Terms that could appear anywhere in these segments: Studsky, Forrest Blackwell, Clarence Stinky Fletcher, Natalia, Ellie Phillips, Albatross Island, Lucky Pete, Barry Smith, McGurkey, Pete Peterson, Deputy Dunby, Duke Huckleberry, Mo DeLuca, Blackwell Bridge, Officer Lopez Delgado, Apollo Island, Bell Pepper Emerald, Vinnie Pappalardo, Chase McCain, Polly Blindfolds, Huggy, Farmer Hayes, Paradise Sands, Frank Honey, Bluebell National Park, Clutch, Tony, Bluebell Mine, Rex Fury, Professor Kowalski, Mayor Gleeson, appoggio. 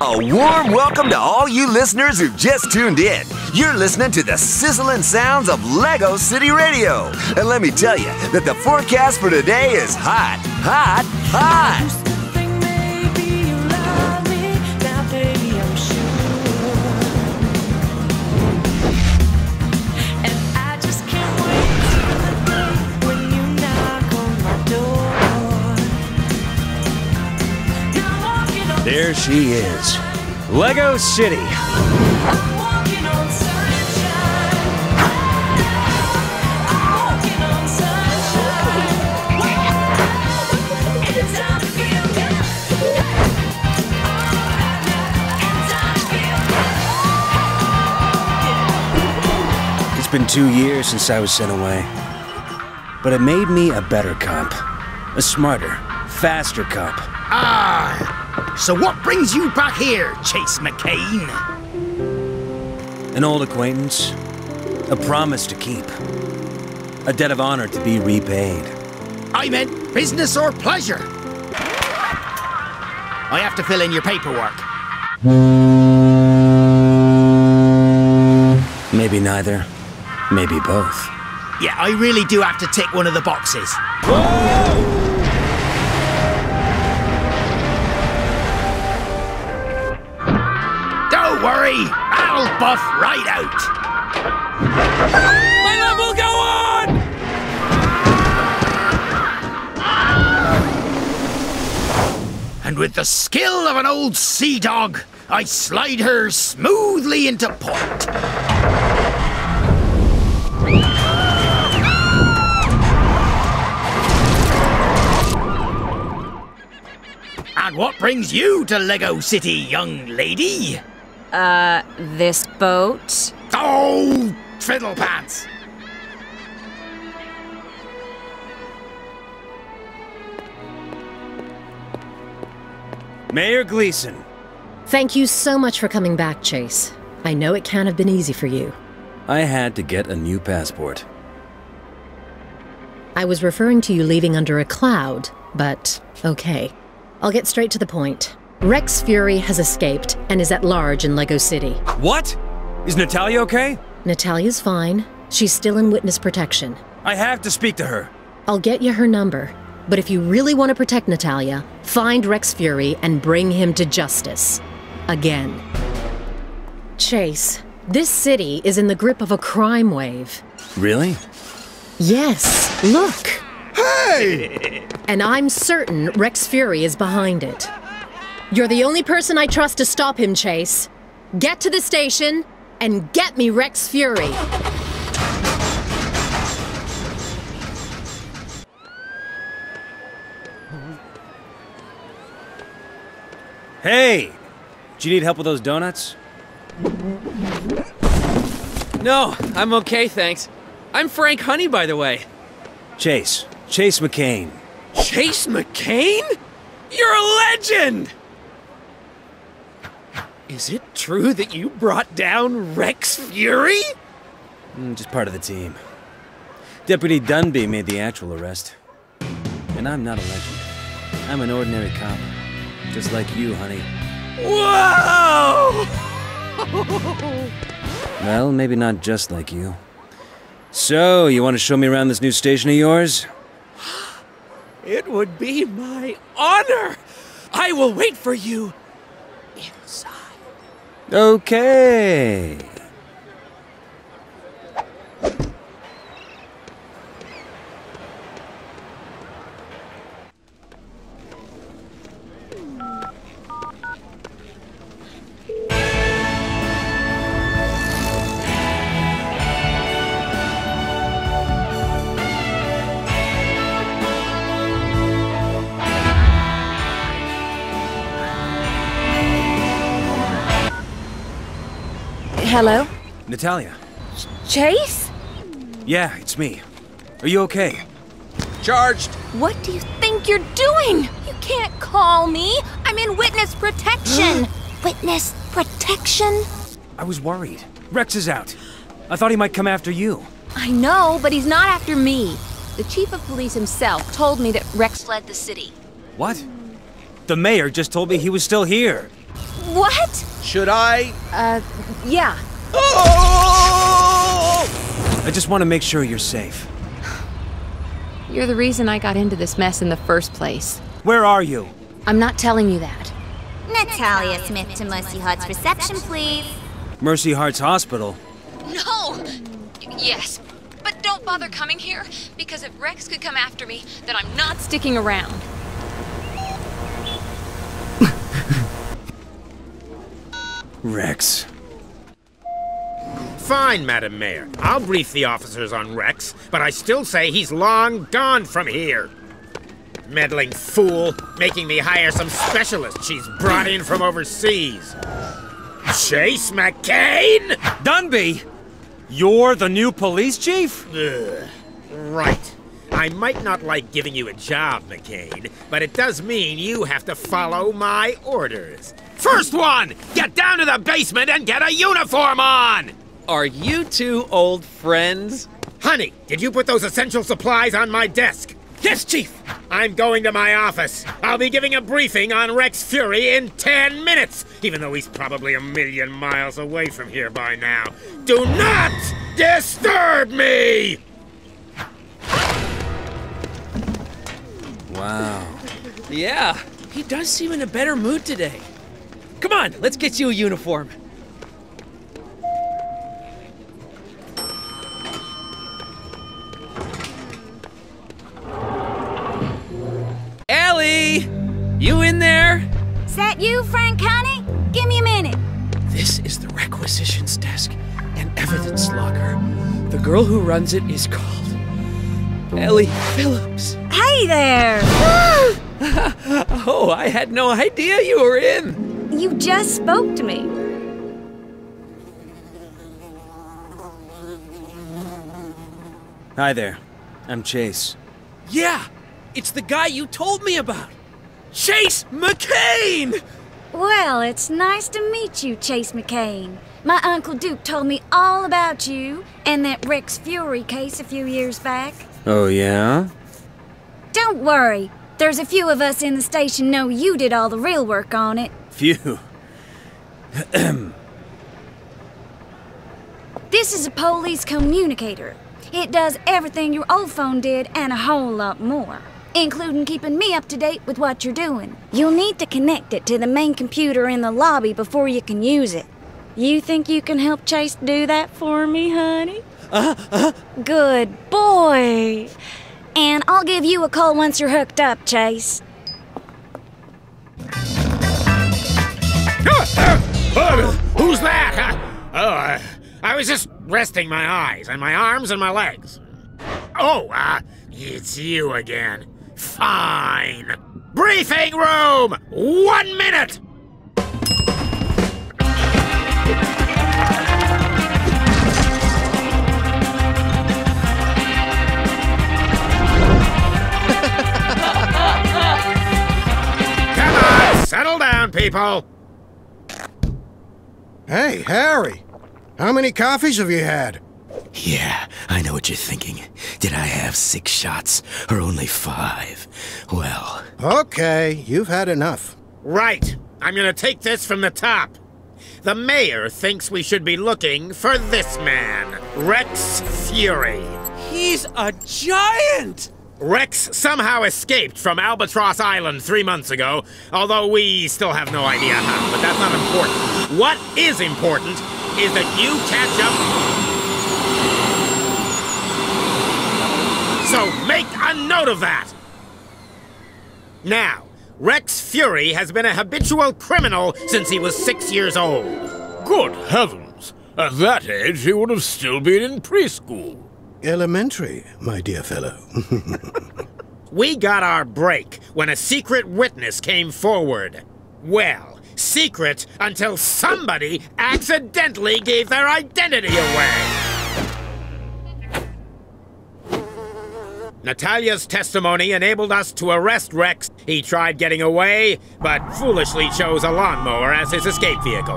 A warm welcome to all you listeners who've just tuned in. You're listening to the sizzling sounds of Lego City Radio. And let me tell you that the forecast for today is hot, hot, hot. There she is, Lego City. It's been 2 years since I was sent away, but it made me a better cop, a smarter, faster cop. Ah! So what brings you back here, Chase McCain? An old acquaintance, a promise to keep, a debt of honor to be repaid. I meant business or pleasure. I have to fill in your paperwork. Maybe neither, maybe both. Yeah, I really do have to tick one of the boxes. Whoa! I'll buff right out! My love will go on! And with the skill of an old sea dog, I slide her smoothly into port. And what brings you to Lego City, young lady? This boat? Oh, fiddle pants! Mayor Gleeson. Thank you so much for coming back, Chase. I know it can't have been easy for you. I had to get a new passport. I was referring to you leaving under a cloud, but okay. I'll get straight to the point. Rex Fury has escaped and is at large in Lego City. What? Is Natalia okay? Natalia's fine. She's still in witness protection. I have to speak to her. I'll get you her number. But if you really want to protect Natalia, find Rex Fury and bring him to justice. Again. Chase, this city is in the grip of a crime wave. Really? Yes. Look! Hey! And I'm certain Rex Fury is behind it. You're the only person I trust to stop him, Chase. Get to the station, and get me Rex Fury. Hey! Do you need help with those donuts? No, I'm okay, thanks. I'm Frank Honey, by the way. Chase. Chase McCain. Chase McCain? You're a legend! Is it true that you brought down Rex Fury? Just part of the team. Deputy Dunby made the actual arrest. And I'm not a legend. I'm an ordinary cop. Just like you, honey. Whoa! Well, maybe not just like you. So, you want to show me around this new station of yours? It would be my honor! I will wait for you inside. Okay. Hello? Natalia. Chase? Yeah, it's me. Are you okay? Charged! What do you think you're doing? You can't call me! I'm in witness protection! Witness protection? I was worried. Rex is out. I thought he might come after you. I know, but he's not after me. The chief of police himself told me that Rex fled the city. What? The mayor just told me he was still here. What? Should I? Yeah. Oh! I just want to make sure you're safe. You're the reason I got into this mess in the first place. Where are you? I'm not telling you that. Natalia Smith to Mercy Hart's reception, please. Mercy Hart's hospital? No! Yes, but don't bother coming here, because if Rex could come after me, then I'm not sticking around. Rex. Fine, Madam Mayor. I'll brief the officers on Rex, but I still say he's long gone from here. Meddling fool, making me hire some specialist she's brought in from overseas. Chase McCain? Dunby! You're the new police chief? Ugh. Right. I might not like giving you a job, McCain, but it does mean you have to follow my orders. First one! Get down to the basement and get a uniform on! Are you two old friends? Honey, did you put those essential supplies on my desk? Yes, Chief! I'm going to my office. I'll be giving a briefing on Rex Fury in 10 minutes, even though he's probably a million miles away from here by now. Do not disturb me! Wow. Yeah, he does seem in a better mood today. Come on, let's get you a uniform. Ellie! You in there? Is that you, Frank Honey? Give me a minute. This is the requisitions desk and evidence locker. The girl who runs it is called Ellie Phillips. Hey there! Oh, I had no idea you were in. You just spoke to me. Hi there. I'm Chase. Yeah! It's the guy you told me about! Chase McCain! Well, it's nice to meet you, Chase McCain. My Uncle Duke told me all about you and that Rex Fury case a few years back. Oh, yeah? Don't worry. There's a few of us in the station know you did all the real work on it. Phew. This is a police communicator. It does everything your old phone did and a whole lot more, including keeping me up to date with what you're doing. You'll need to connect it to the main computer in the lobby before you can use it. You think you can help Chase do that for me, honey? Good boy. And I'll give you a call once you're hooked up, Chase. Who's that? I was just resting my eyes and my arms and my legs. Oh, it's you again. Fine. Briefing room! 1 minute! Come on, settle down, people. Hey, Harry. How many coffees have you had? Yeah, I know what you're thinking. Did I have 6 shots, or only 5? Well... Okay, you've had enough. Right. I'm gonna take this from the top. The mayor thinks we should be looking for this man, Rex Fury. He's a giant! Rex somehow escaped from Albatross Island 3 months ago, although we still have no idea how, but that's not important. What is important is that you catch up. So make a note of that. Now, Rex Fury has been a habitual criminal since he was 6 years old. Good heavens. At that age, he would have still been in preschool. Elementary, my dear fellow. We got our break when a secret witness came forward. Well, secret until somebody accidentally gave their identity away. Natalia's testimony enabled us to arrest Rex. He tried getting away, but foolishly chose a lawnmower as his escape vehicle.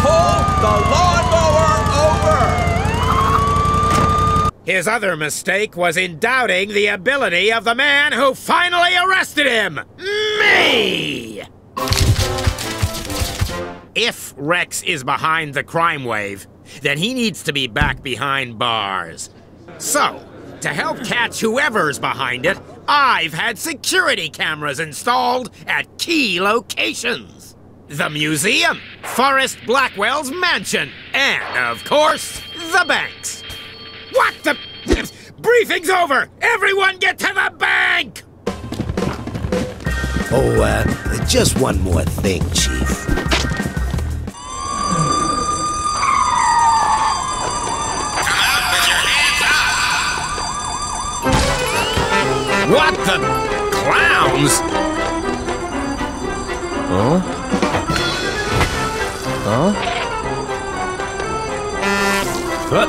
Pull the lawnmower over! His other mistake was in doubting the ability of the man who finally arrested him, me! If Rex is behind the crime wave, then he needs to be back behind bars. So, to help catch whoever's behind it, I've had security cameras installed at key locations. The museum, Forrest Blackwell's mansion, and, of course, the banks. What the... Briefing's over! Everyone get to the bank! Oh, just one more thing, Chief. Come out with your hands up! What the... clowns? Huh? Huh? Huh?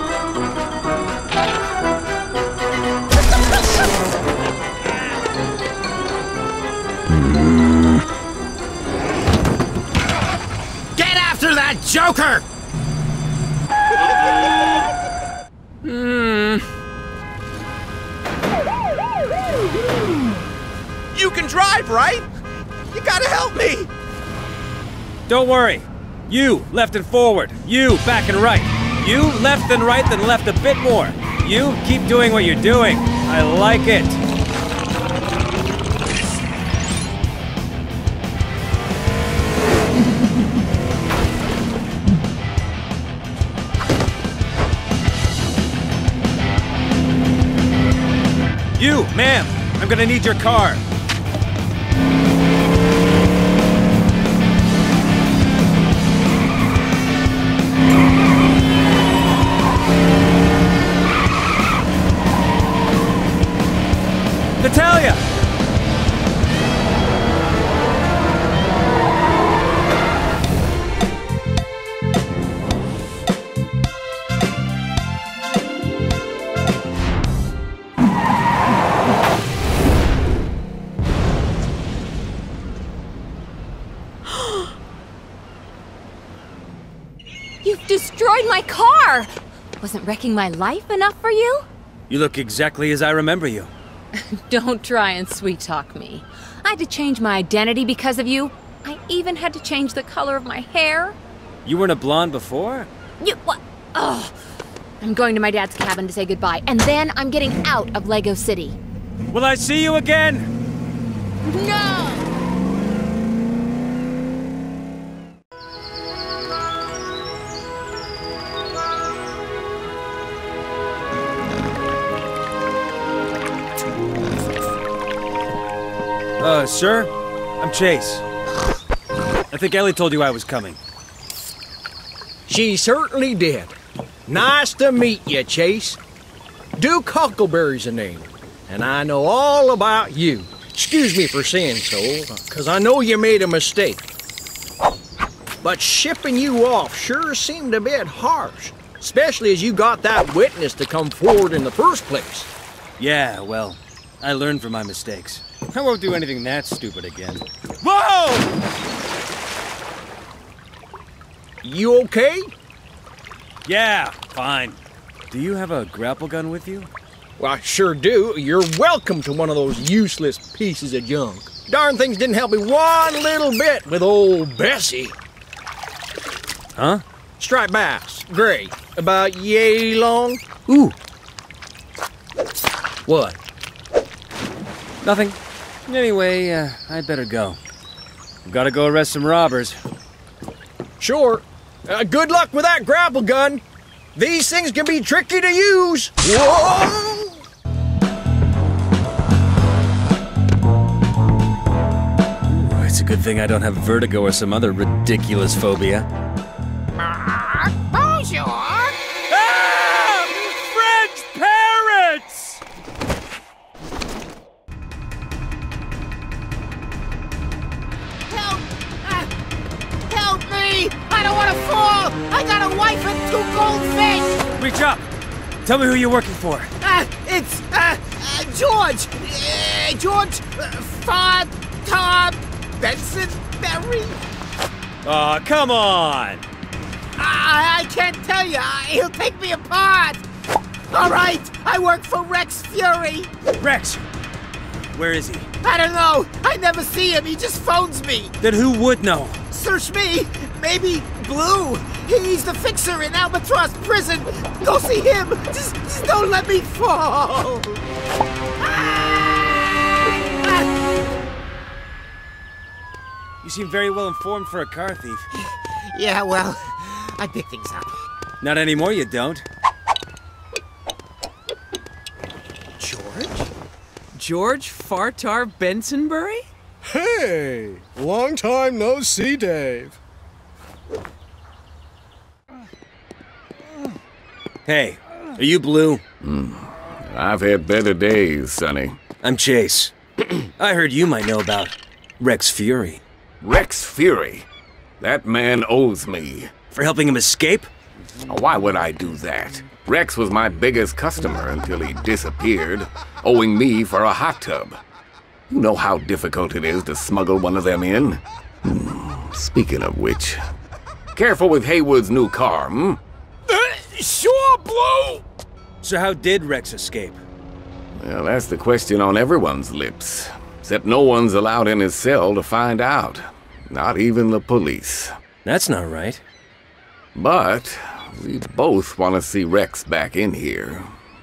That Joker! You can drive, right? You gotta help me! Don't worry. You, left and forward. You, back and right. You, left and right, then left a bit more. You, keep doing what you're doing. I like it. You, ma'am, I'm gonna need your car. Natalia! My car! Wasn't wrecking my life enough for you? You look exactly as I remember you. Don't try and sweet-talk me. I had to change my identity because of you. I even had to change the color of my hair. You weren't a blonde before? You... what? Ugh. I'm going to my dad's cabin to say goodbye, and then I'm getting out of Lego City. Will I see you again? No! Sir? I'm Chase. I think Ellie told you I was coming. She certainly did. Nice to meet you, Chase. Duke Huckleberry's the name, and I know all about you. Excuse me for saying so, because I know you made a mistake. But shipping you off sure seemed a bit harsh, especially as you got that witness to come forward in the first place. Yeah, well, I learned from my mistakes. I won't do anything that stupid again. Whoa! You okay? Yeah, fine. Do you have a grapple gun with you? Well, I sure do. You're welcome to one of those useless pieces of junk. Darn things didn't help me one little bit with old Bessie. Huh? Striped bass, gray, about yay long. Ooh. What? Nothing. Anyway, I'd better go. I've got to go arrest some robbers. Sure. Good luck with that grapple gun. These things can be tricky to use. Whoa! Ooh, it's a good thing I don't have vertigo or some other ridiculous phobia. Bonjour! Ah! French parrots! I don't want to fall! I got a wife and two goldfish! Reach up! Tell me who you're working for. It's, George! George Fod Todd Benson Berry? Aw, come on! I can't tell you. He'll take me apart! All right, I work for Rex Fury. Rex? Where is he? I don't know. I never see him. He just phones me. Then who would know? Search me. Maybe Blue. He's the fixer in Albatross prison. Go see him. Just don't let me fall. You seem very well informed for a car thief. Yeah, well, I pick things up. Not anymore, you don't. George? George Fartar Bensonbury? Hey! Long time no see, Dave. Hey, are you Blue? I've had better days, Sonny. I'm Chase. I heard you might know about Rex Fury. Rex Fury? That man owes me. For helping him escape? Why would I do that? Rex was my biggest customer until he disappeared, owing me for a hot tub. You know how difficult it is to smuggle one of them in? Speaking of which, careful with Haywood's new car, Sure, Blue! So how did Rex escape? Well, that's the question on everyone's lips. Except no one's allowed in his cell to find out. Not even the police. That's not right. But we both want to see Rex back in here.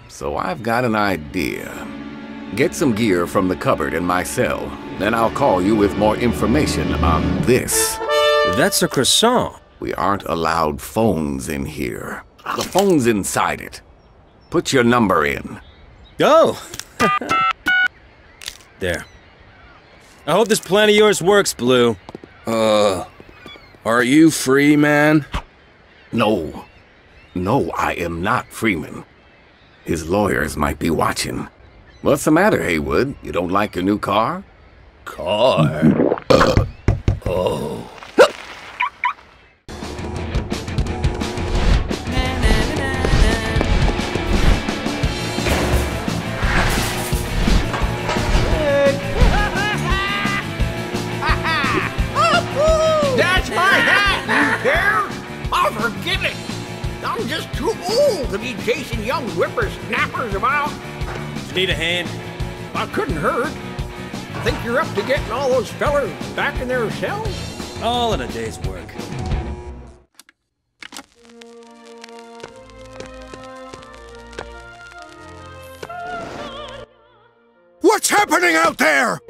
So I've got an idea. Get some gear from the cupboard in my cell. Then I'll call you with more information on this. That's a croissant. We aren't allowed phones in here. The phone's inside it. Put your number in. Oh! There. I hope this plan of yours works, Blue. Are you free, man? No. No, I am not Freeman. His lawyers might be watching. What's the matter, Haywood? You don't like your new car? Car? Oh. Forget it! I'm just too old to be chasing young whippersnappers about. Need a hand? I couldn't hurt. Think you're up to getting all those fellers back in their cells? All in a day's work. What's happening out there?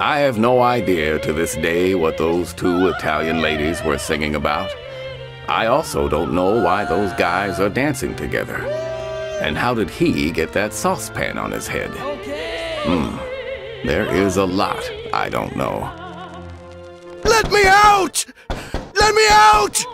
I have no idea to this day what those two Italian ladies were singing about. I also don't know why those guys are dancing together. And how did he get that saucepan on his head? There is a lot I don't know. Let me out! Let me out!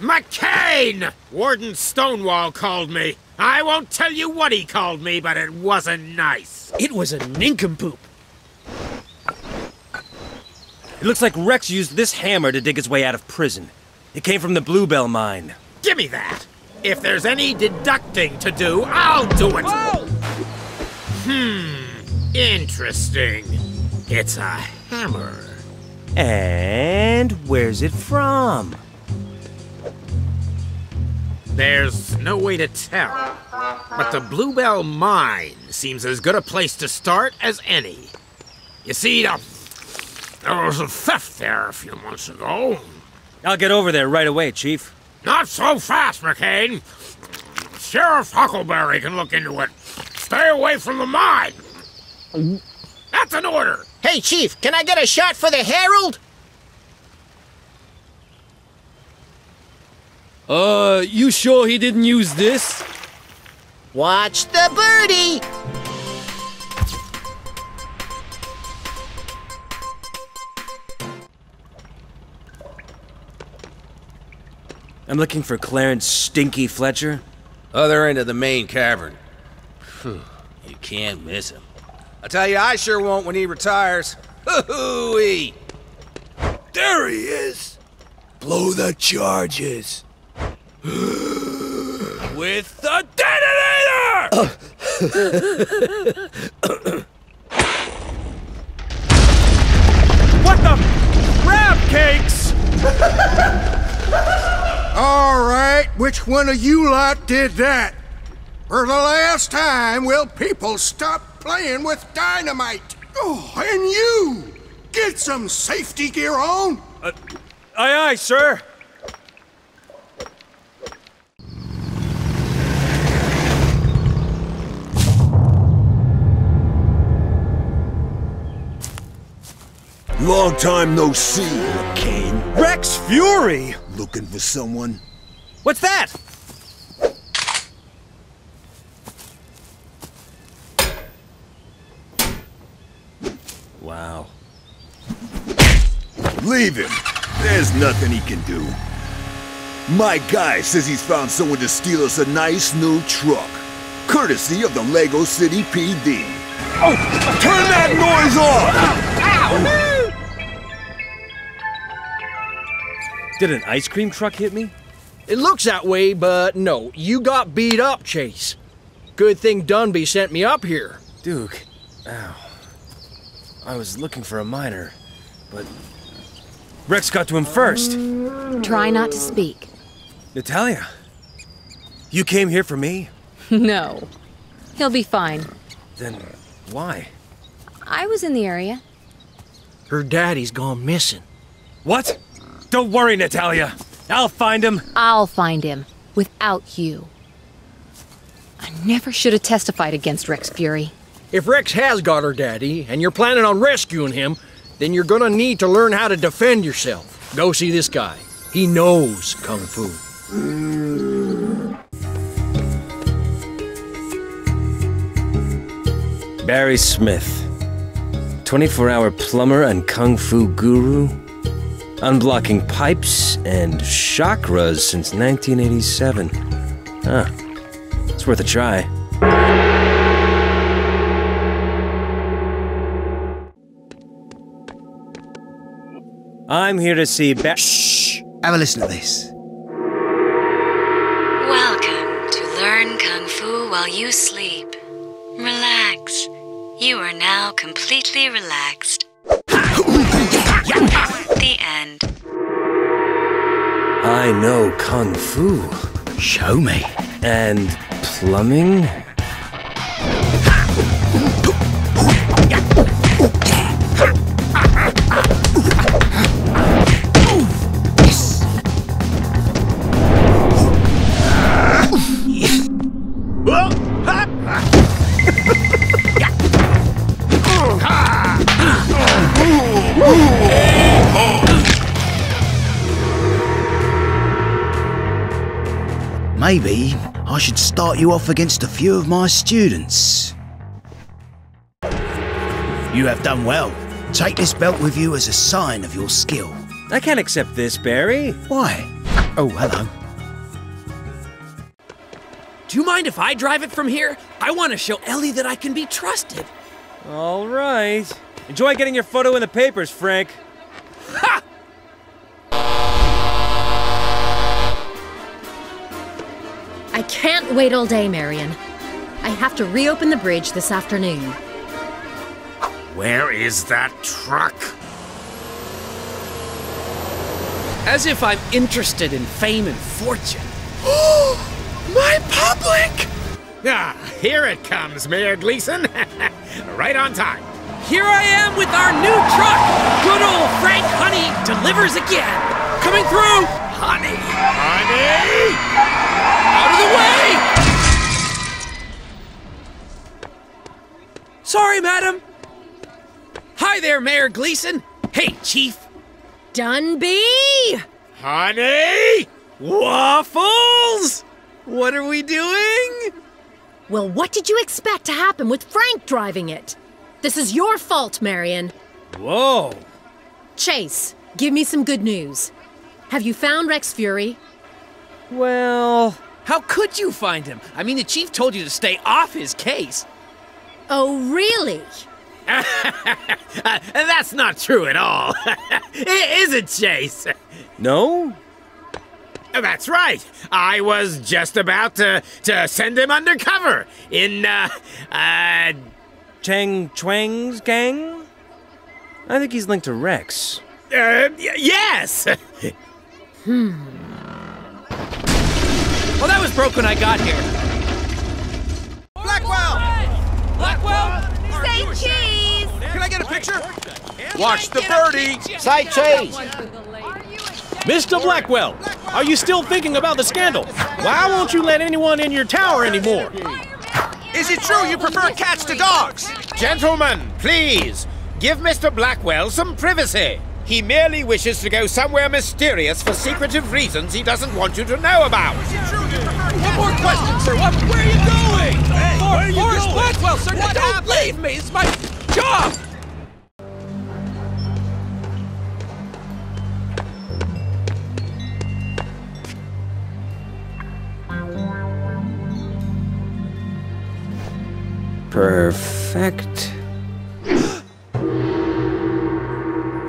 McCain! Warden Stonewall called me. I won't tell you what he called me, but it wasn't nice. It was a nincompoop. It looks like Rex used this hammer to dig his way out of prison. It came from the Bluebell Mine. Give me that! If there's any deducting to do, I'll do it! Whoa! Interesting. It's a hammer. And where's it from? There's no way to tell, but the Bluebell Mine seems as good a place to start as any. You see, there was a theft there a few months ago. I'll get over there right away, Chief. Not so fast, McCain. Sheriff Huckleberry can look into it. Stay away from the mine. That's an order. Hey, Chief, can I get a shot for the Herald? You sure he didn't use this? Watch the birdie! I'm looking for Clarence Stinky Fletcher. Other end of the main cavern. Whew, you can't miss him. I tell you, I sure won't when he retires. Hoo-hoo-wee! There he is! Blow the charges! with the detonator! What the crab cakes? All right, which one of you lot did that? For the last time, will people stop playing with dynamite? Oh, and you! Get some safety gear on! Aye, aye, sir! Long time no see, McCain. Rex Fury! Looking for someone? What's that? Wow. Leave him. There's nothing he can do. My guy says he's found someone to steal us a nice new truck. Courtesy of the Lego City PD. Oh, turn that noise off! Ow! Did an ice cream truck hit me? It looks that way, but no. You got beat up, Chase. Good thing Dunby sent me up here. Duke. Ow. I was looking for a miner, but Rex got to him first. Try not to speak. Natalia, you came here for me? No. He'll be fine. Then why? I was in the area. Her daddy's gone missing. What? Don't worry, Natalia. I'll find him. I'll find him. Without you. I never should have testified against Rex Fury. If Rex has got her daddy, and you're planning on rescuing him, then you're gonna need to learn how to defend yourself. Go see this guy. He knows Kung Fu. Barry Smith, 24-hour plumber and Kung Fu guru, unblocking pipes and chakras since 1987. Huh, it's worth a try. I'm here to see Shh! Have a listen to this. Welcome to Learn Kung Fu While You Sleep. Relax. You are now completely relaxed. The end. I know Kung Fu. Show me. And plumbing? Maybe I should start you off against a few of my students. You have done well. Take this belt with you as a sign of your skill. I can't accept this, Barry. Why? Oh, hello. Do you mind if I drive it from here? I want to show Ellie that I can be trusted. All right. Enjoy getting your photo in the papers, Frank. Ha! I can't wait all day, Marion. I have to reopen the bridge this afternoon. Where is that truck? As if I'm interested in fame and fortune. My public! Ah, here it comes, Mayor Gleeson. Right on time. Here I am with our new truck! Good old Frank Honey delivers again! Coming through! Honey! Honey! Out of the way! Sorry, madam. Hi there, Mayor Gleeson. Hey, Chief. Dunby! Honey! Waffles! What are we doing? Well, what did you expect to happen with Frank driving it? This is your fault, Marion. Whoa. Chase, give me some good news. Have you found Rex Fury? Well, how could you find him? I mean, the chief told you to stay off his case. Oh, really? That's not true at all. Is it, Chase? No? That's right. I was just about to send him undercover in, Chang Chuang's gang? I think he's linked to Rex. Yes! Well, that was broke when I got here. Blackwell! Blackwell! Say cheese! Can I get a picture? Watch the birdie! Say cheese! Mr. Blackwell, are you still thinking about the scandal? Why won't you let anyone in your tower anymore? Is it true you prefer cats to dogs? Gentlemen, please, give Mr. Blackwell some privacy. He merely wishes to go somewhere mysterious for secretive reasons he doesn't want you to know about. Is it true you prefer cats? One more question, sir. Where are you going? Hey, where are you going? Forrest Blackwell, sir, don't leave me. It's my job. Perfect.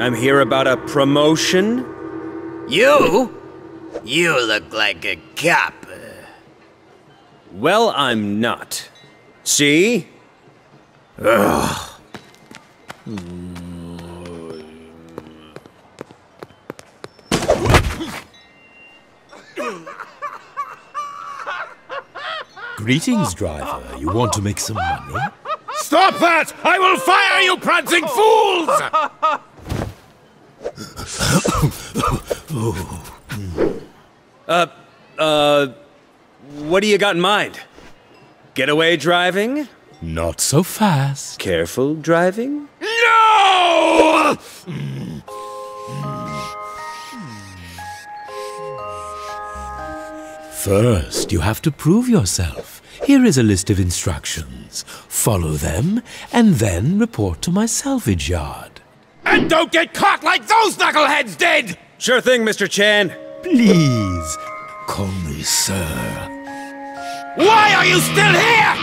I'm here about a promotion. You? You look like a cop. Well, I'm not. See? Ugh. Greetings, driver. You want to make some money? Stop that! I will fire you, prancing fools! What do you got in mind? Getaway driving? Not so fast. Careful driving? No! First, you have to prove yourself. Here is a list of instructions. Follow them, and then report to my salvage yard. And don't get caught like those knuckleheads did! Sure thing, Mr. Chan. Please, call me sir. Why are you still here?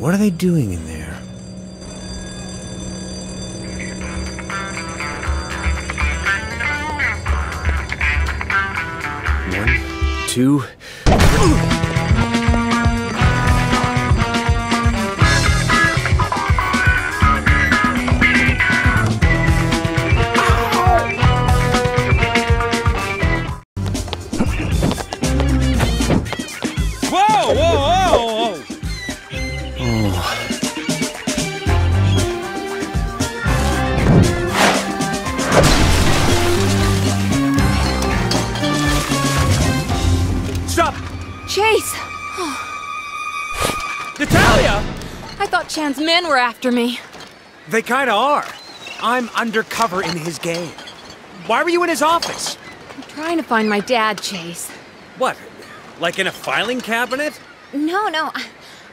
What are they doing in there? One, two... Natalia! I thought Chan's men were after me. They kinda are. I'm undercover in his gang. Why were you in his office? I'm trying to find my dad, Chase. What? Like in a filing cabinet? No.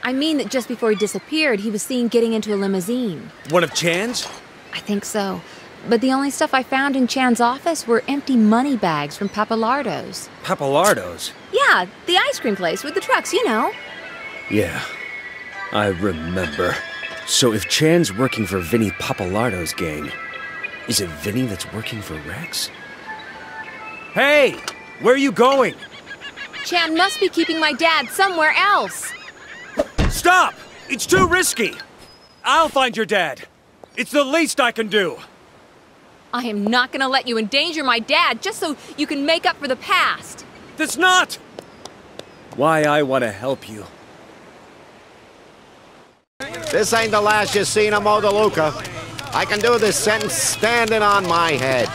I mean that just before he disappeared, he was seen getting into a limousine. One of Chan's? I think so. But the only stuff I found in Chan's office were empty money bags from Pappalardo's. Pappalardo's? Yeah, the ice cream place with the trucks, you know. Yeah, I remember. So if Chan's working for Vinnie Pappalardo's gang, is it Vinnie that's working for Rex? Hey, where are you going? Chan must be keeping my dad somewhere else. Stop! It's too risky. I'll find your dad. It's the least I can do. I am not gonna let you endanger my dad just so you can make up for the past. That's not why I want to help you. This ain't the last you've seen of Mo DeLuca. I can do this sentence standing on my head.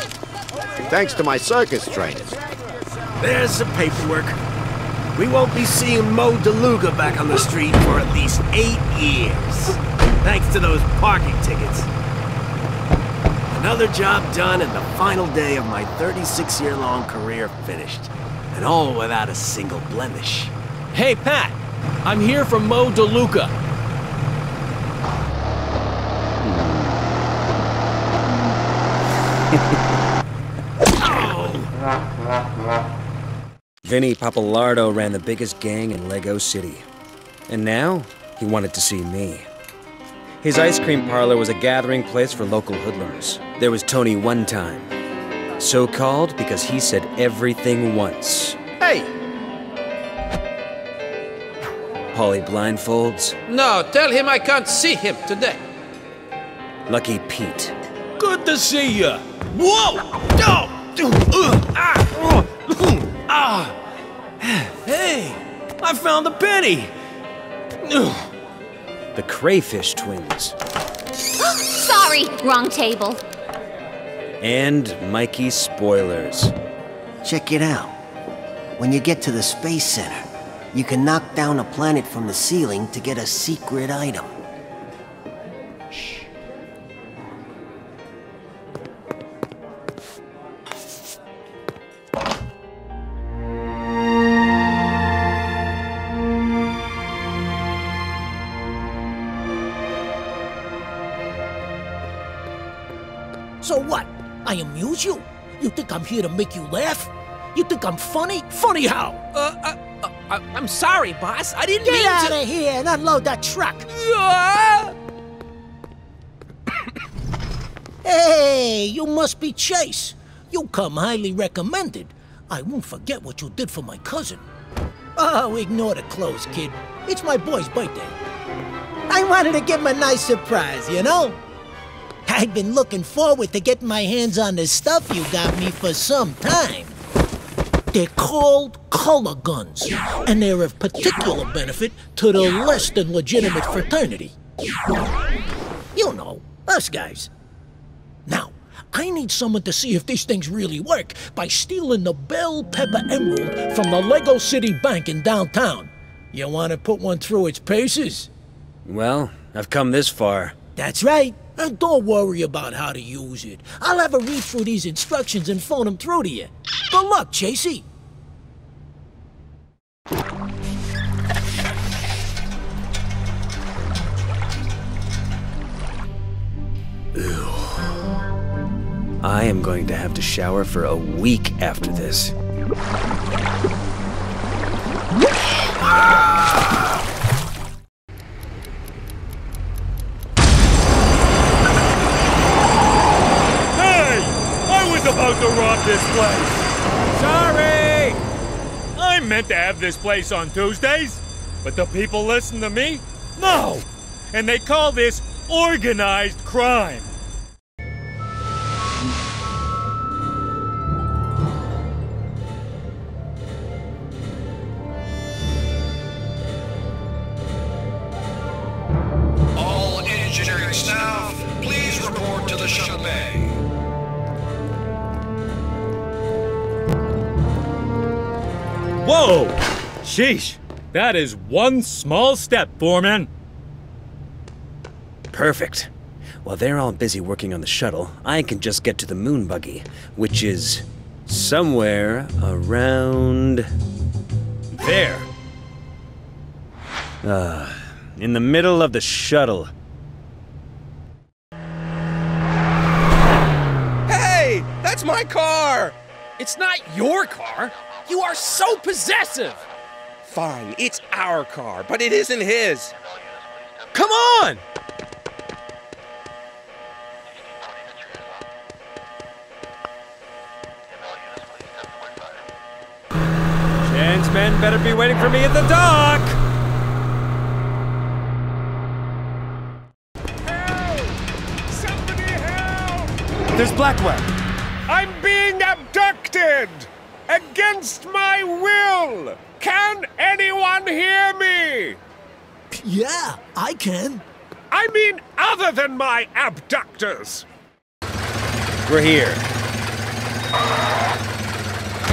Thanks to my circus training. There's the paperwork. We won't be seeing Mo DeLuca back on the street for at least 8 years. Thanks to those parking tickets. Another job done and the final day of my 36-year-long career finished. And all without a single blemish. Hey, Pat! I'm here for Mo DeLuca. Vinnie Pappalardo ran the biggest gang in Lego City. And now, he wanted to see me. His ice cream parlor was a gathering place for local hoodlums. There was Tony one time. So-called because he said everything once. Hey! Polly Blindfolds. No, tell him I can't see him today. Lucky Pete. Good to see ya! Whoa! Oh! Ah! Hey! I found the penny! The crayfish twins. Sorry, wrong table. And Mikey's spoilers. Check it out. When you get to the Space Center, you can knock down a planet from the ceiling to get a secret item. Shh. So what? I amuse you? You think I'm here to make you laugh? You think I'm funny? Funny how? I'm sorry, boss. I didn't mean to— Get out of here and unload that truck! Hey, you must be Chase. You come highly recommended. I won't forget what you did for my cousin. Oh, ignore the clothes, kid. It's my boy's birthday. I wanted to give him a nice surprise, you know? I've been looking forward to getting my hands on this stuff you got me for some time. They're called color guns, and they're of particular benefit to the less than legitimate fraternity. You know, us guys. Now, I need someone to see if these things really work by stealing the Bell Pepper Emerald from the Lego City Bank in downtown. You want to put one through its paces? Well, I've come this far. That's right. And don't worry about how to use it. I'll have a read through these instructions and phone them through to you. Good luck, Chasey. Ew. I am going to have to shower for a week after this. This place. Sorry! I meant to have this place on Tuesdays, but the people listen to me? No! And they call this organized crime. All engineering staff, please report to the shuttle bay. Whoa! Sheesh! That is one small step, Foreman! Perfect. While they're all busy working on the shuttle, I can just get to the moon buggy, which is somewhere around there. In the middle of the shuttle. Hey! That's my car! It's not your car! You are so possessive! Fine, it's our car, but it isn't his. Come on! Chan's men better be waiting for me at the dock! Help! Somebody help! There's Blackwell. I'm being abducted! Against my will! Can anyone hear me? Yeah, I can. I mean, other than my abductors. We're here.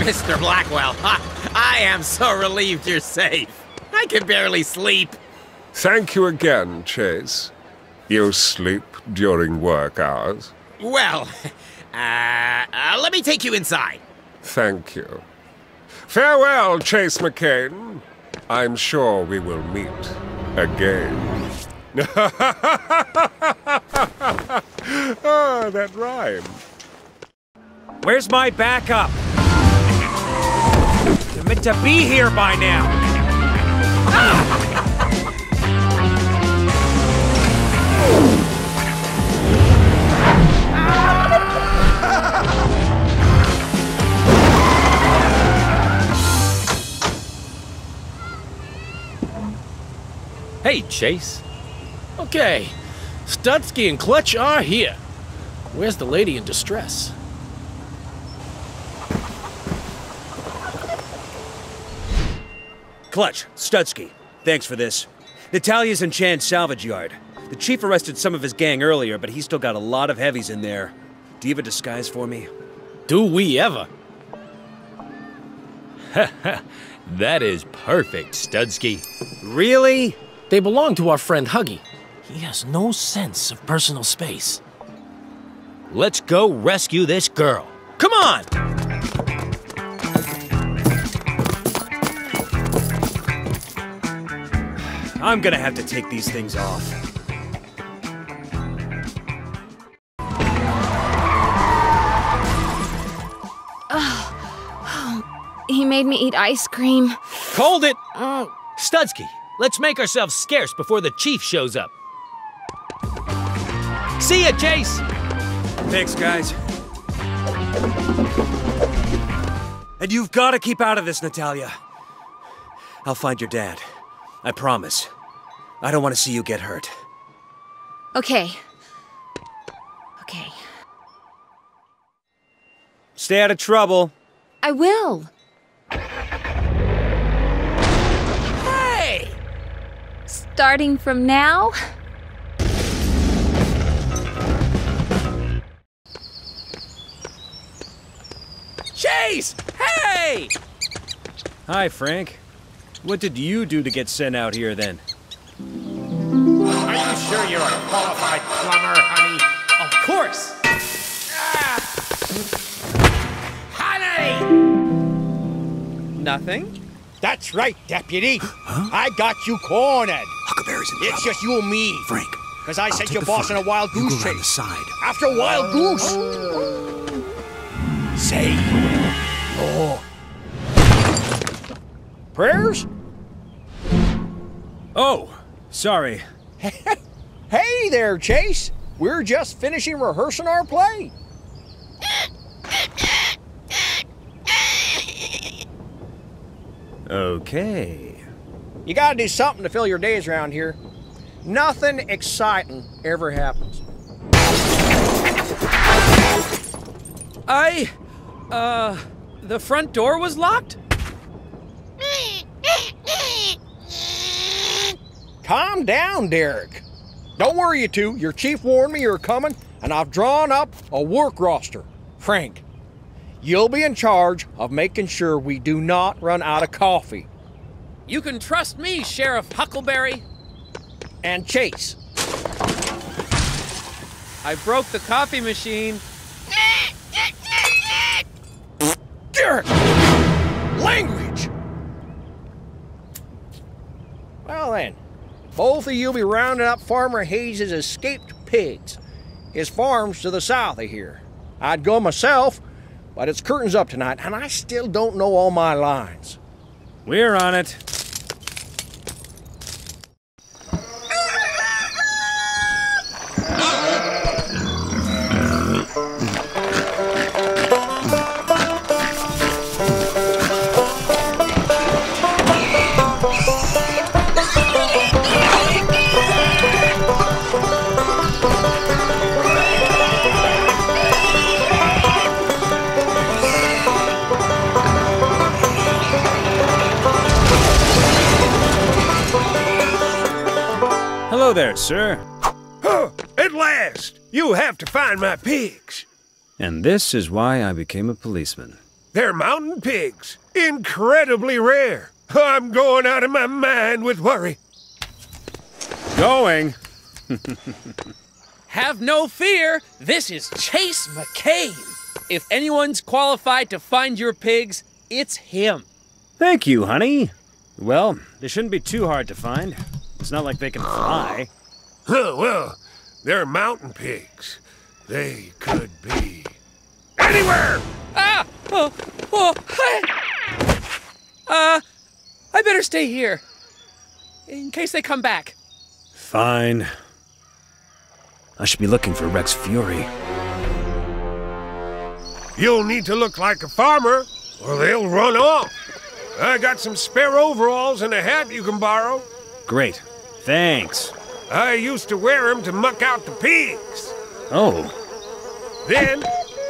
Mr. Blackwell, I am so relieved you're safe. I can barely sleep. Thank you again, Chase. You sleep during work hours? Well, let me take you inside. Thank you. Farewell, Chase McCain. I'm sure we will meet again. Oh, that rhyme. Where's my backup? You're meant to be here by now. Great, Chase. Okay, Studsky and Clutch are here. Where's the lady in distress? Clutch, Studsky, thanks for this. Natalia's in Chan's salvage yard. The chief arrested some of his gang earlier, but he's still got a lot of heavies in there. Do you have a disguise for me? Do we ever? That is perfect, Studsky. Really? They belong to our friend Huggy. He has no sense of personal space. Let's go rescue this girl. Come on! I'm gonna have to take these things off. He made me eat ice cream. Hold it! Studsky, let's make ourselves scarce before the chief shows up. See ya, Chase! Thanks, guys. And you've got to keep out of this, Natalia. I'll find your dad. I promise. I don't want to see you get hurt. Okay. Okay. Stay out of trouble. I will. Hey! Starting from now? Chase! Hey! Hi, Frank. What did you do to get sent out here, then? Are you sure you're a qualified plumber, honey? Of course! Honey! Nothing? That's right, Deputy. Huh? I got you cornered. Huckleberry's in trouble. It's just you and me. Frank, because I sent your boss on a wild goose chase. The side. After a wild goose. Say more. Prayers? Oh, sorry. Hey there, Chase. We're just finishing rehearsing our play. Okay. You gotta do something to fill your days around here. Nothing exciting ever happens. The front door was locked? Calm down, Derek. Don't worry, you two. Your chief warned me you were coming, and I've drawn up a work roster. Frank, you'll be in charge of making sure we do not run out of coffee. You can trust me, Sheriff Huckleberry. And Chase. I broke the coffee machine. Derek! Language! Well then, both of you'll be rounding up Farmer Hayes' escaped pigs. His farm's to the south of here. I'd go myself, but it's curtains up tonight, and I still don't know all my lines. We're on it. There, sir. Oh, at last! You have to find my pigs. And this is why I became a policeman. They're mountain pigs. Incredibly rare. I'm going out of my mind with worry. Going? Have no fear. This is Chase McCain. If anyone's qualified to find your pigs, it's him. Thank you, honey. Well, they shouldn't be too hard to find. It's not like they can fly. Oh, well, they're mountain pigs. They could be anywhere! I better stay here, in case they come back. Fine. I should be looking for Rex Fury. You'll need to look like a farmer, or they'll run off. I got some spare overalls and a hat you can borrow. Great. Thanks. I used to wear them to muck out the pigs. Oh. Then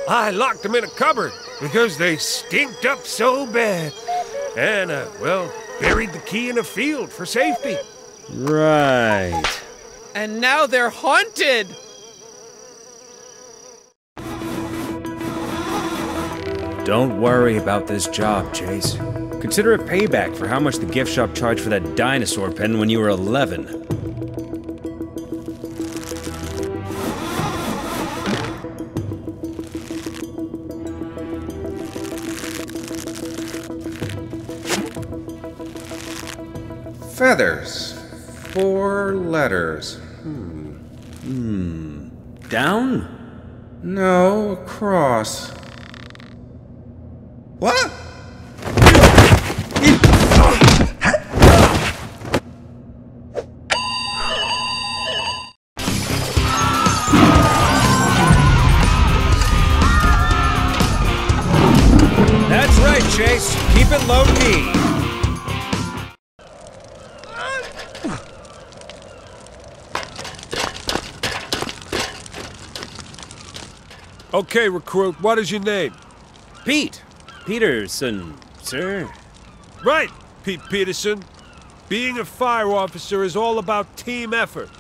I locked them in a cupboard because they stinked up so bad. And, well, buried the key in a field for safety. Right. And now they're haunted! Don't worry about this job, Chase. Consider it payback for how much the gift shop charged for that dinosaur pen when you were 11. Feathers. 4 letters. Down? No, across. What? That's right, Chase. Keep it low knee. Okay, recruit, what is your name? Pete Peterson, sir. Right, Pete Peterson. Being a fire officer is all about team effort.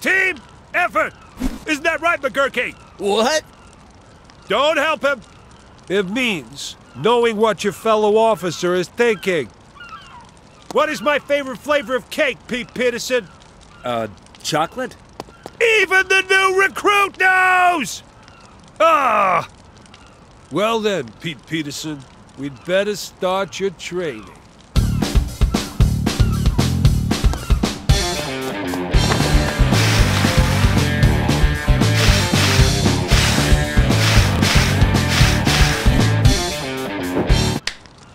Team effort! Isn't that right, McGurkey? What? Don't help him. It means knowing what your fellow officer is thinking. What is my favorite flavor of cake, Pete Peterson? Chocolate? Even the new recruit knows! Ah! Well then, Pete Peterson, we'd better start your training.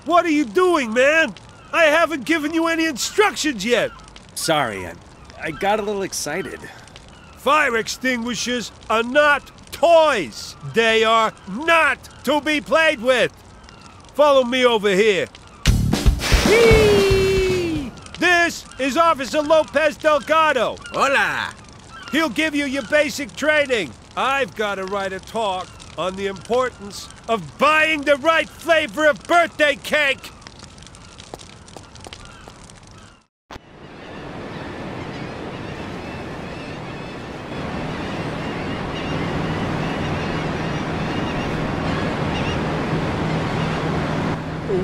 What are you doing, man? I haven't given you any instructions yet. Sorry, I got a little excited. Fire extinguishers are not toys! They are not to be played with! Follow me over here. Whee! This is Officer Lopez Delgado. Hola! He'll give you your basic training. I've got to write a talk on the importance of buying the right flavor of birthday cake!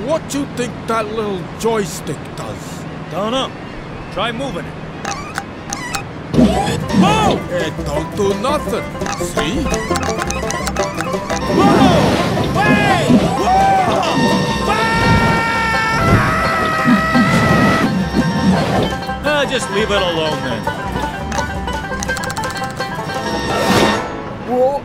What do you think that little joystick does? Don't know. Try moving it. Whoa! It don't do nothing. See? Whoa! Hey! Whoa! Ah! Just leave it alone then. Whoa!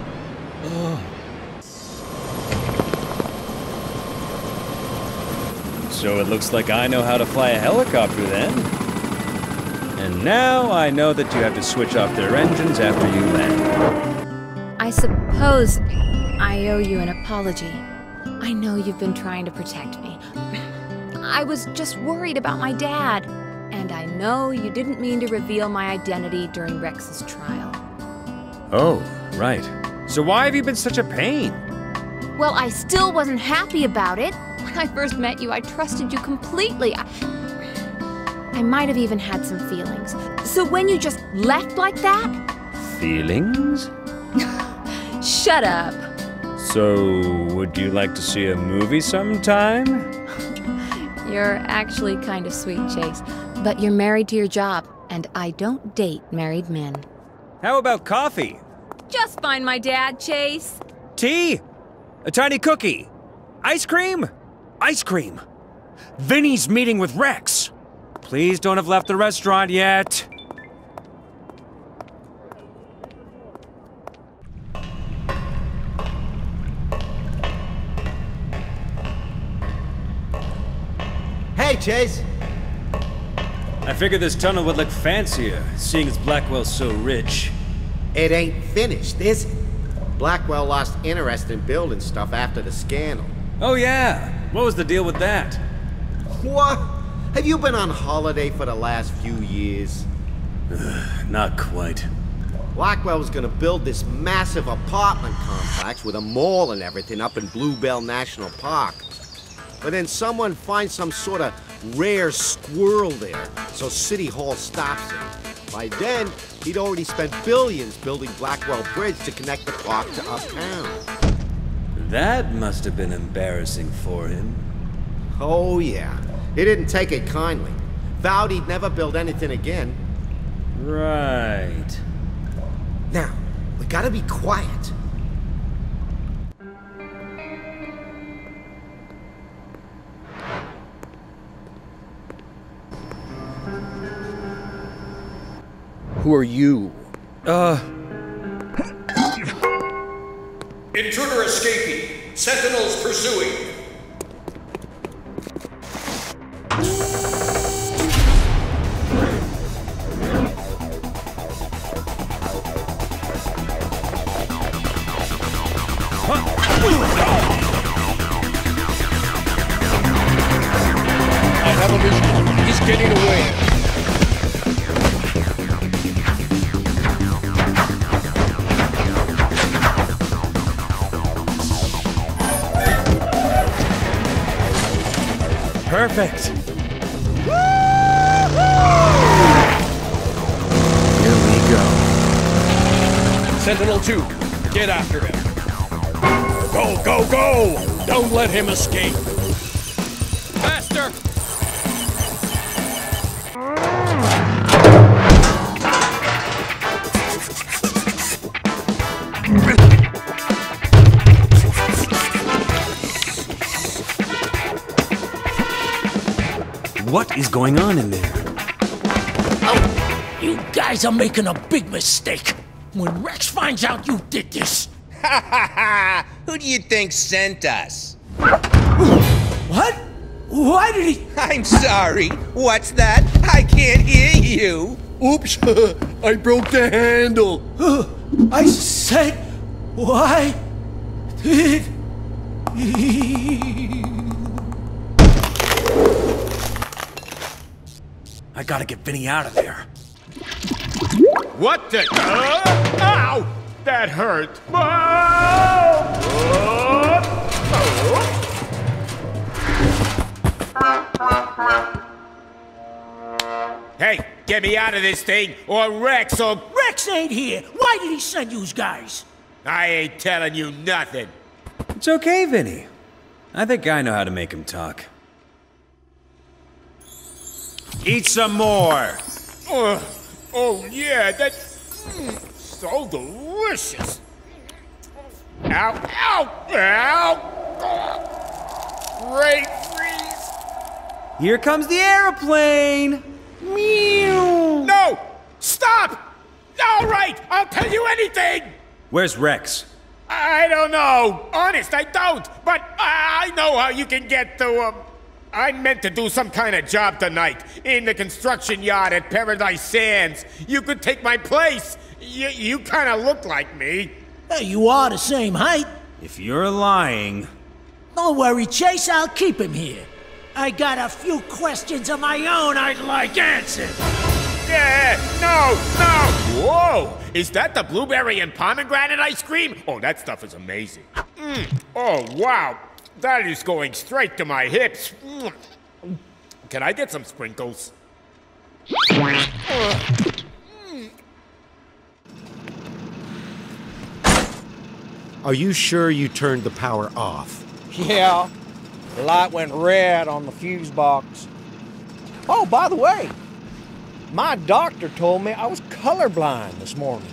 So it looks like I know how to fly a helicopter then. And now I know that you have to switch off their engines after you land. I suppose I owe you an apology. I know you've been trying to protect me. I was just worried about my dad. And I know you didn't mean to reveal my identity during Rex's trial. Oh, right. So why have you been such a pain? Well, I still wasn't happy about it. When I first met you, I trusted you completely. I might have even had some feelings. So when you just left like that... Feelings? Shut up. So, would you like to see a movie sometime? You're actually kind of sweet, Chase. But you're married to your job, and I don't date married men. How about coffee? Just find my dad, Chase. Tea? A tiny cookie? Ice cream? Ice cream! Vinny's meeting with Rex! Please don't have left the restaurant yet! Hey, Chase! I figured this tunnel would look fancier, seeing as Blackwell's so rich. It ain't finished, is it? Blackwell lost interest in building stuff after the scandal. Oh yeah! What was the deal with that? What? Have you been on holiday for the last few years? Not quite. Blackwell was going to build this massive apartment complex with a mall and everything up in Bluebell National Park. But then someone finds some sort of rare squirrel there, so City Hall stops him. By then, he'd already spent billions building Blackwell Bridge to connect the park to uptown. That must have been embarrassing for him. Oh, yeah. He didn't take it kindly. Vowed he'd never build anything again. Right. Now, we gotta be quiet. Who are you? Intruder escaping. Sentinels pursuing. Perfect. Woo-hoo! Here we go. Sentinel 2, get after him. Go, go, go! Don't let him escape. Faster! What is going on in there? Oh, you guys are making a big mistake. When Rex finds out you did this... Ha ha ha! Who do you think sent us? What? Why did he... I'm sorry. What's that? I can't hear you. Oops, I broke the handle. I said, why did he... I gotta get Vinnie out of there. What the... ow! That hurt. Oh! Oh! Hey, get me out of this thing, or Rex, or... Rex ain't here. Why did he send you guys? I ain't telling you nothing. It's okay, Vinnie. I think I know how to make him talk. Eat some more! Oh yeah, that's so delicious! Ow, ow, ow! Great freeze! Here comes the airplane! Meow! No! Stop! All right, I'll tell you anything! Where's Rex? I don't know. Honest, I don't. But I know how you can get to him. I meant to do some kind of job tonight, in the construction yard at Paradise Sands. You could take my place. You kind of look like me. Hey, you are the same height. If you're lying... Don't worry, Chase, I'll keep him here. I got a few questions of my own I'd like answered. Yeah, no, no! Whoa! Is that the blueberry and pomegranate ice cream? Oh, that stuff is amazing. Oh, wow. That is going straight to my hips. Can I get some sprinkles? Are you sure you turned the power off? Yeah. The light went red on the fuse box. Oh, by the way, my doctor told me I was colorblind this morning.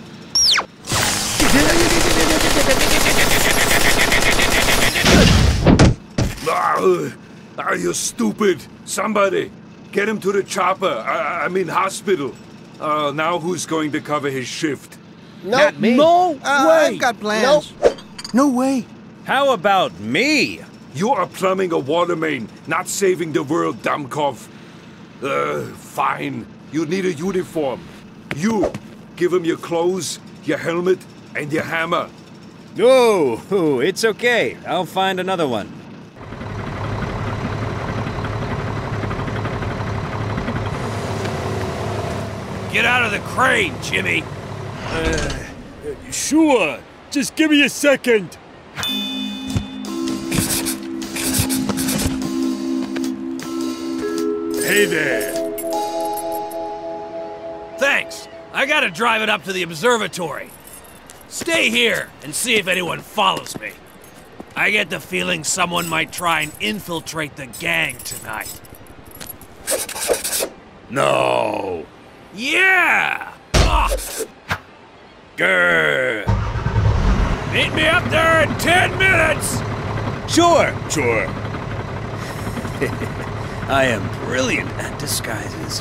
Are you stupid? Somebody, get him to the chopper. I mean hospital. Now who's going to cover his shift? No, not me. No way. I've got plans. Nope. No way. How about me? You are plumbing a water main, not saving the world, Dumkov. Fine. You need a uniform. You, give him your clothes, your helmet, and your hammer. No, oh, it's okay. I'll find another one. Get out of the crane, Jimmy. Sure. Just give me a second. Hey there. Thanks. I gotta drive it up to the observatory. Stay here and see if anyone follows me. I get the feeling someone might try and infiltrate the gang tonight. No. Yeah! Grr. Meet me up there in 10 minutes! Sure. I am brilliant at disguises.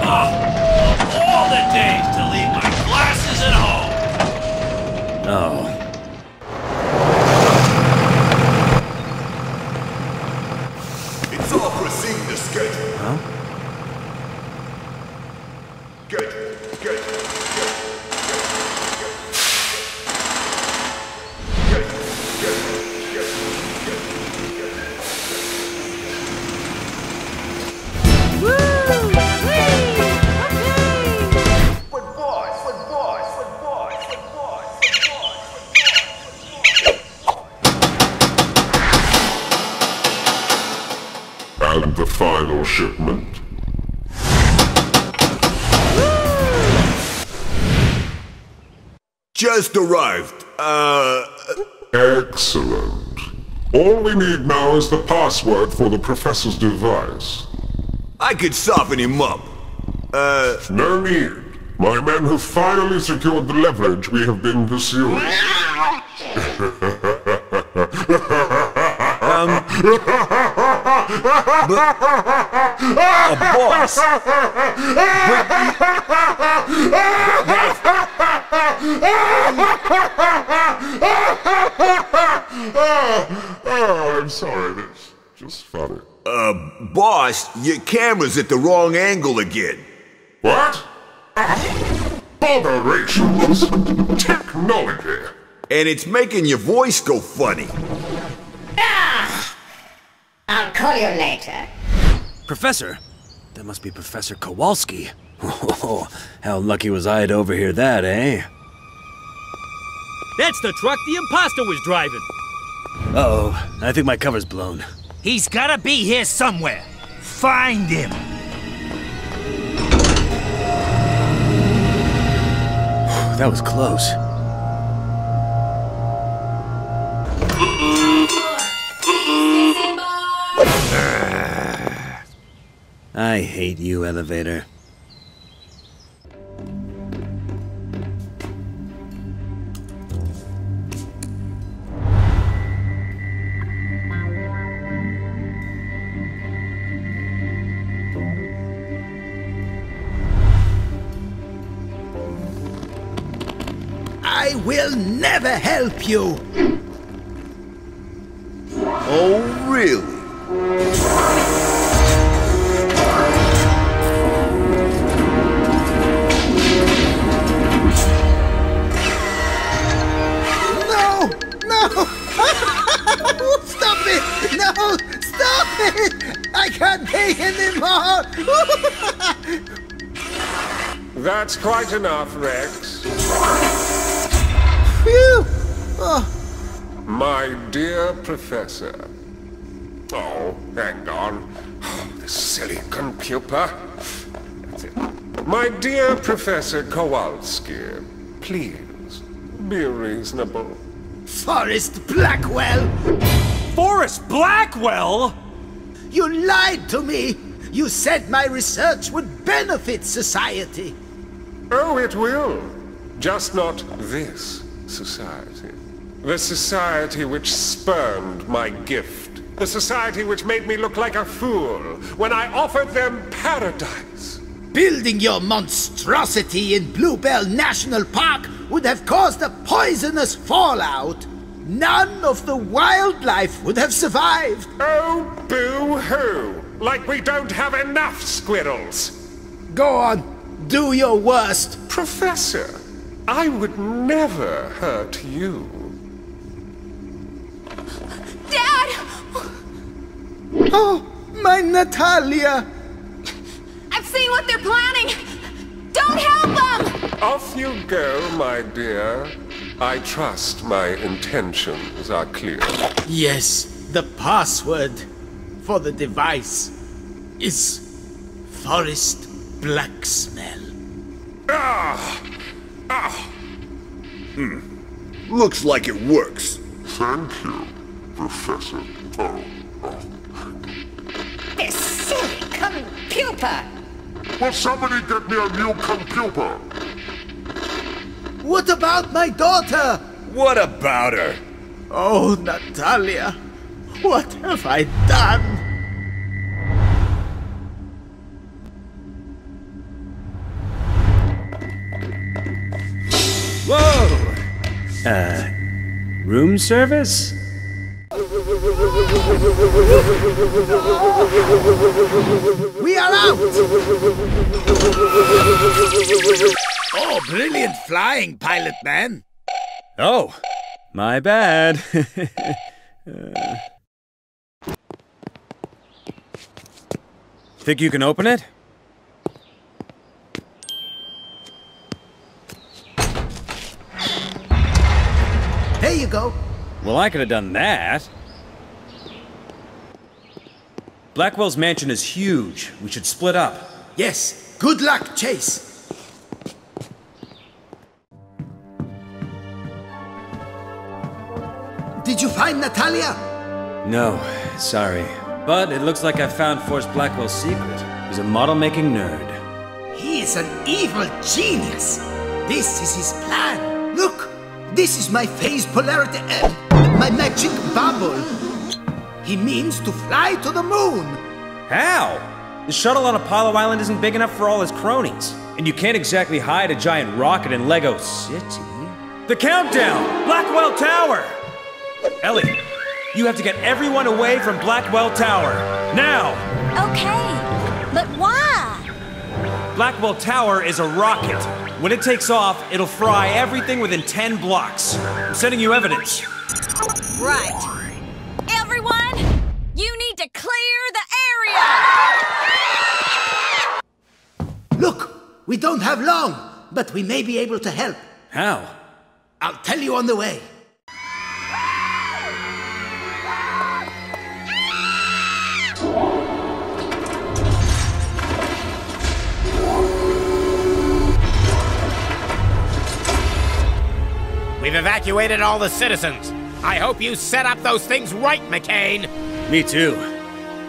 Of all the days to leave my glasses at home! Oh. It's all proceeding to schedule. Huh? Final shipment. Just arrived. Excellent. All we need now is the password for the professor's device. I could soften him up. No need. My men have finally secured the leverage we have been pursuing. Boss! Oh, I'm sorry, that's just funny. Boss, your camera's at the wrong angle again. What? Botherations! Technology! And it's making your voice go funny. I'll call you later. Professor? That must be Professor Kowalski. Oh, how lucky was I to overhear that, eh? That's the truck the imposter was driving. Uh-oh, I think my cover's blown. He's gotta be here somewhere. Find him. That was close. I hate you, elevator. I will never help you! Oh, really? Stop it! No! Stop it! I can't take anymore! That's quite enough, Rex. Phew! Oh. My dear Professor. Oh, hang on. Oh, this silly computer. That's it. My dear Professor Kowalski, please be reasonable. Forrest Blackwell! Forrest Blackwell?! You lied to me! You said my research would benefit society! Oh, it will. Just not this society. The society which spurned my gift. The society which made me look like a fool when I offered them paradise. Building your monstrosity in Bluebell National Park would have caused a poisonous fallout. None of the wildlife would have survived. Oh, boo-hoo! Like we don't have enough squirrels! Go on, do your worst. Professor, I would never hurt you. Dad! Oh, my Natalia! see what they're planning! Don't help them! Off you go, my dear. I trust my intentions are clear. Yes, the password for the device is Forrest Blacksmell. Looks like it works. Thank you, Professor. This silly computer! Will somebody get me a new computer? What about my daughter? What about her? Oh, Natalia, what have I done? Whoa! Room service? We are out! Oh, brilliant flying, pilot man! Oh, my bad. Think you can open it? There you go. Well, I could have done that. Blackwell's mansion is huge. We should split up. Yes. Good luck, Chase. Did you find Natalia? No, sorry. But it looks like I found Forrest Blackwell's secret. He's a model-making nerd. He is an evil genius. This is his plan. Look. This is my phase polarity, my magic bubble. He means to fly to the moon. How? The shuttle on Apollo Island isn't big enough for all his cronies. And you can't exactly hide a giant rocket in Lego City. The countdown! Blackwell Tower! Ellie, you have to get everyone away from Blackwell Tower. Now! Okay, but why? Blackwell Tower is a rocket. When it takes off, it'll fry everything within 10 blocks. I'm sending you evidence. Right. Everyone, you need to clear the area! Look, we don't have long, but we may be able to help. How? I'll tell you on the way. We've evacuated all the citizens. I hope you set up those things right, McCain. Me too.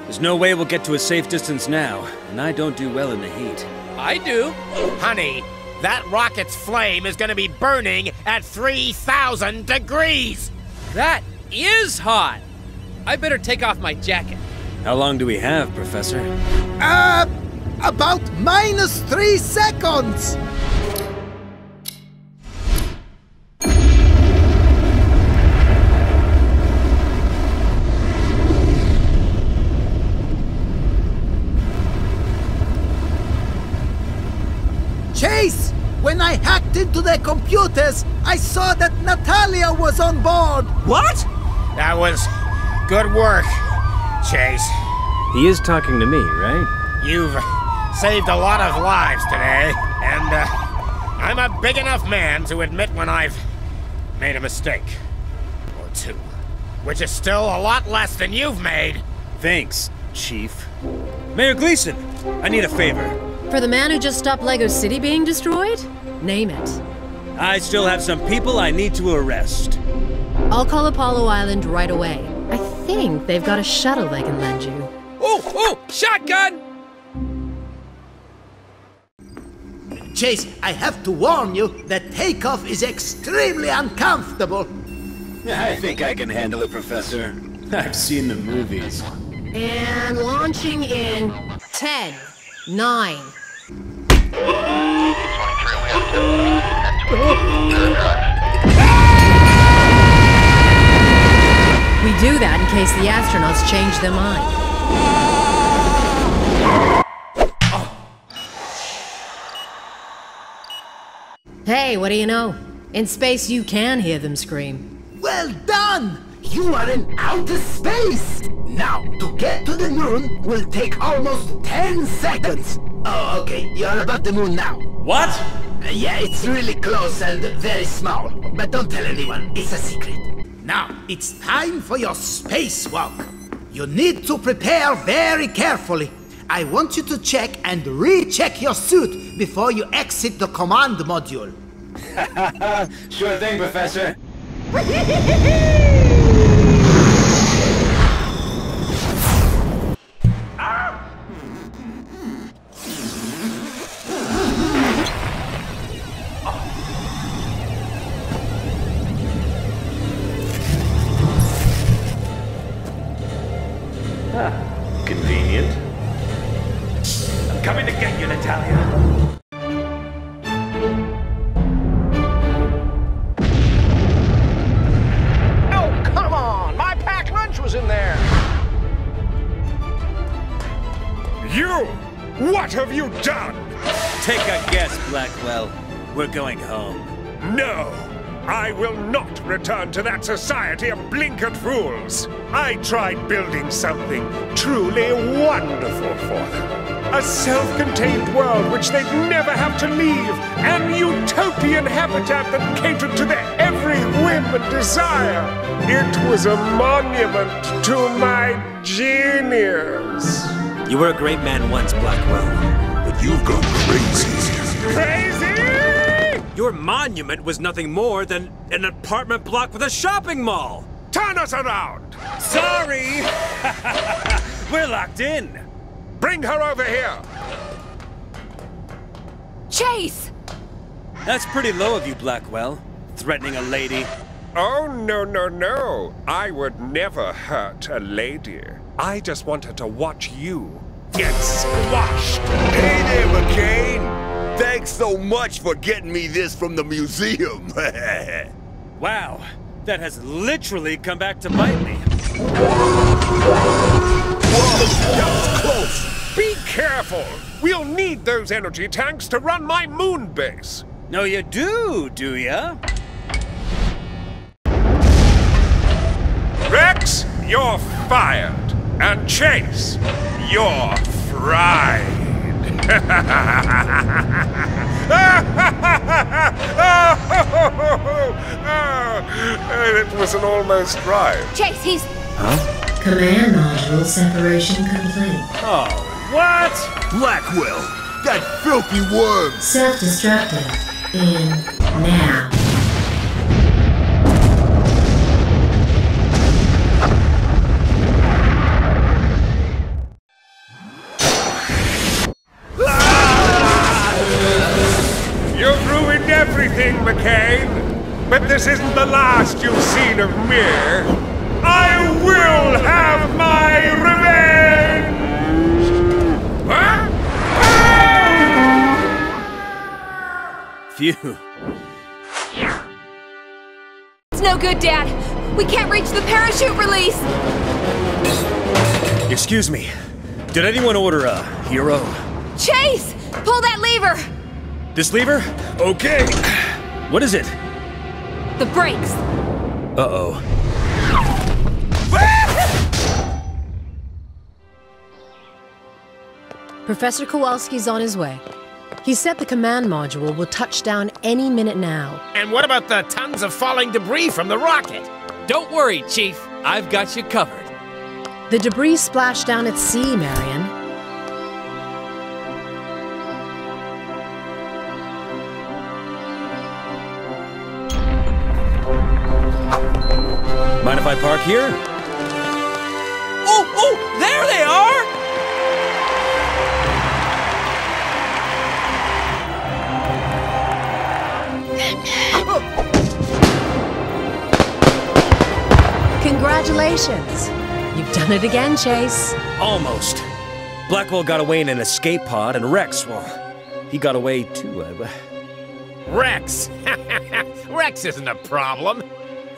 There's no way we'll get to a safe distance now, and I don't do well in the heat. I do. Honey, that rocket's flame is gonna be burning at 3,000 degrees. That is hot. I better take off my jacket. How long do we have, Professor? About -3 seconds. Chase! When I hacked into their computers, I saw that Natalia was on board! What?! That was good work, Chase. He is talking to me, right? You've saved a lot of lives today, and I'm a big enough man to admit when I've made a mistake. Or two. Which is still a lot less than you've made. Thanks, Chief. Mayor Gleeson, I need a favor. For the man who just stopped Lego City being destroyed? Name it. I still have some people I need to arrest. I'll call Apollo Island right away. I think they've got a shuttle they can lend you. Oh! Shotgun! Chase, I have to warn you that takeoff is extremely uncomfortable. I think I can handle it, Professor. I've seen the movies. And launching in 10, 9, we do that in case the astronauts change their mind. Hey, what do you know? In space you can hear them scream. Well done! You are in outer space! Now, to get to the moon will take almost 10 seconds! Oh, okay, you're above the moon now. What? Yeah, it's really close and very small. But don't tell anyone, it's a secret. Now, it's time for your spacewalk. You need to prepare very carefully. I want you to check and recheck your suit before you exit the command module. Sure thing, Professor. We're going home. No! I will not return to that society of blinkered fools. I tried building something truly wonderful for them. A self-contained world which they'd never have to leave. An utopian habitat that catered to their every whim and desire. It was a monument to my genius. You were a great man once, Blackwell. But you've gone crazy. Crazy? Your monument was nothing more than an apartment block with a shopping mall! Turn us around! Sorry! We're locked in! Bring her over here! Chase! That's pretty low of you, Blackwell. Threatening a lady. Oh, no, no, no. I would never hurt a lady. I just want her to watch you get squashed. Hey there, McCain! Thanks so much for getting me this from the museum. Wow, that has literally come back to bite me. Whoa, that was close. Be careful. We'll need those energy tanks to run my moon base. No, you do ya? Rex, you're fired. And Chase, you're fried. It was an almost drive. Chase, he's... Huh? Command module separation complete. Oh, what? Blackwell, that filthy worm. Self-destructive. In now. Everything, McCain, but this isn't the last you've seen of me. I will have my revenge! Phew. It's no good, Dad. We can't reach the parachute release. Excuse me. Did anyone order a hero? Chase! Pull that lever! This lever? Okay. What is it? The brakes. Uh-oh. Professor Kowalski's on his way. He said the command module will touch down any minute now. And what about the tons of falling debris from the rocket? Don't worry, Chief. I've got you covered. The debris splashed down at sea, Marion. Mind if I park here? Oh, oh, there they are! Congratulations! You've done it again, Chase. Almost. Blackwell got away in an escape pod, and Rex, well, he got away too. Rex! Rex isn't a problem.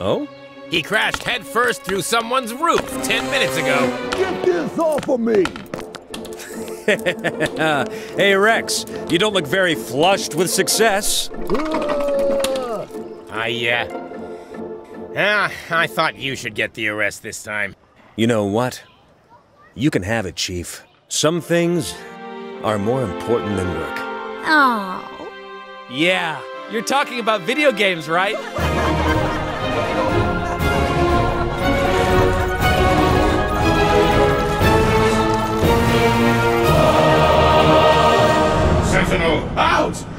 Oh? He crashed headfirst through someone's roof 10 minutes ago. Get this off of me! Hey, Rex, you don't look very flushed with success. I, Ah, I thought you should get the arrest this time. You know what? You can have it, Chief. Some things are more important than work. Oh. Yeah, you're talking about video games, right? Sentinel, out!